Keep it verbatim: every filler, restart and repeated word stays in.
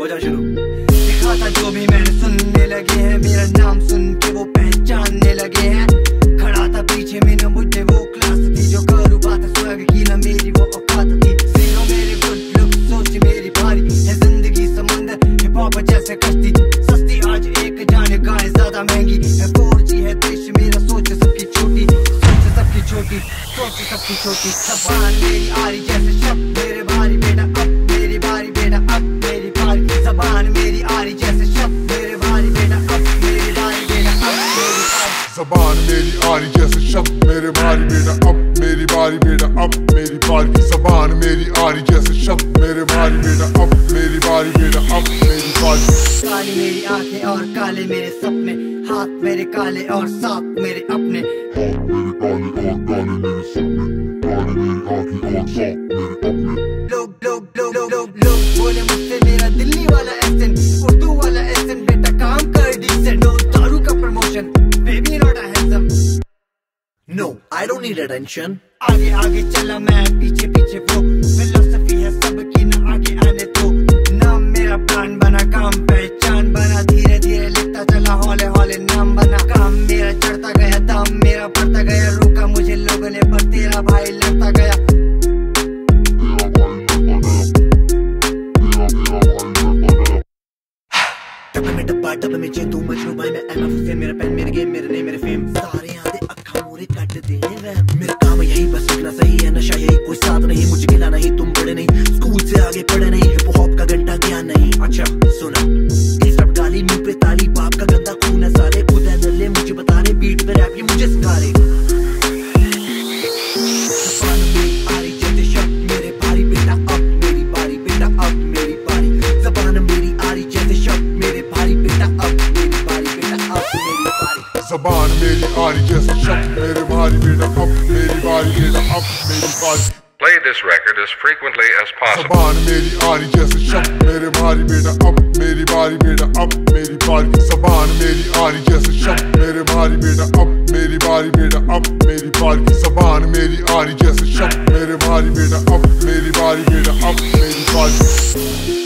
وجه جنوب خاطر जो भी महसूसने लगे हैं मेरा नाम सुन के वो पहचानने लगे हैं खड़ा था पीछे में न मुझे वो क्लास थी जो कारोबार था स्वैग की ना मेरी वो औकात थी सीनो मेरे गुड लुक सोच मेरी भारी है जिंदगी समंदर हिप हॉप जैसे कश्ती सस्ती आज एक जाने गाय ज्यादा महंगी है फोर जी है देश मेरा सोच सबकी छोटी सोच सबकी छोटी सोच सबकी छोटी जबान मेरी आ रही जैसे शब्द मेरे भारी बेटा अब मेरी बारी बेटा अब मेरी बारी जबान मेरी आ रही जैसे शब्द मेरे भारी बेटा अब मेरी बारी बेटा अब मेरी बारी जबान मेरी आ रही जैसे शब्द मेरे भारी बेटा अब मेरी बारी बेटा अब मेरी बारी जबान मेरी आ रही जैसे शब्द मेरे भारी बेटा अब मेरी बारी बेटा अब मेरी बारी काली मेरी आंखें और काले मेरे सपने हाथ मेरे काले और साथ मेरे अपने लोग लोग लोग लोग लोग लोग बोले मुझसे मेरा दिल्ली वाला एसेंट उर्दू वाला एसेंट बेटा काम कर डिसेंट नो दारू का promotion baby not a handsome no I don't need attention आगे आगे चला मैं पीछे पीछे वो फिलोसफी है सबकी ना आगे आने दो नाम मेरा प्लान बना काम पहचान बना धीरे धीरे लिखता चला हौले हौले नाम बना काम मेरा चढ़ता गया दाम मेरा बढ़ता गया रुका मुझे लोगों ने पर तेरा भाई लगता गया डब्बे में चेन तू मजनू भाई मैं एम एफ हुसैन मेरा पेन मेरे गेम मेरे नेम मेरे फेम सारे आधे अखा मोरे काट देने वैम मेरा काम यही बस लिखना सही है नशा यही कोई साथ नहीं मुझे गिला नहीं तुम बड़े नहीं स्कूल से आगे पढ़े नहीं हिप हॉप का घंटा ज्ञान नहीं अच्छा सुना इस रब गाली मुंह पे ताली बाप का गंदा खून है सारे खुद है नल्ले मुझे बता रहे बीट पे रैप ये मुझे सिखा रहे जबान मेरी आ रही जैसे शब्द मेरे भारी बेटा अब मेरी बारी बेटा अब मेरी बारी Play this record as frequently as possible जबान मेरी आ रही जैसे शब्द मेरे भारी बेटा अब मेरी बारी बेटा अब मेरी बारी जबान मेरी आ रही जैसे शब्द मेरे भारी बेटा अब मेरी बारी बेटा अब मेरी बारी जबान मेरी आ रही जैसे शब्द मेरे भारी बेटा अब मेरी बारी बेटा अब मेरी बारी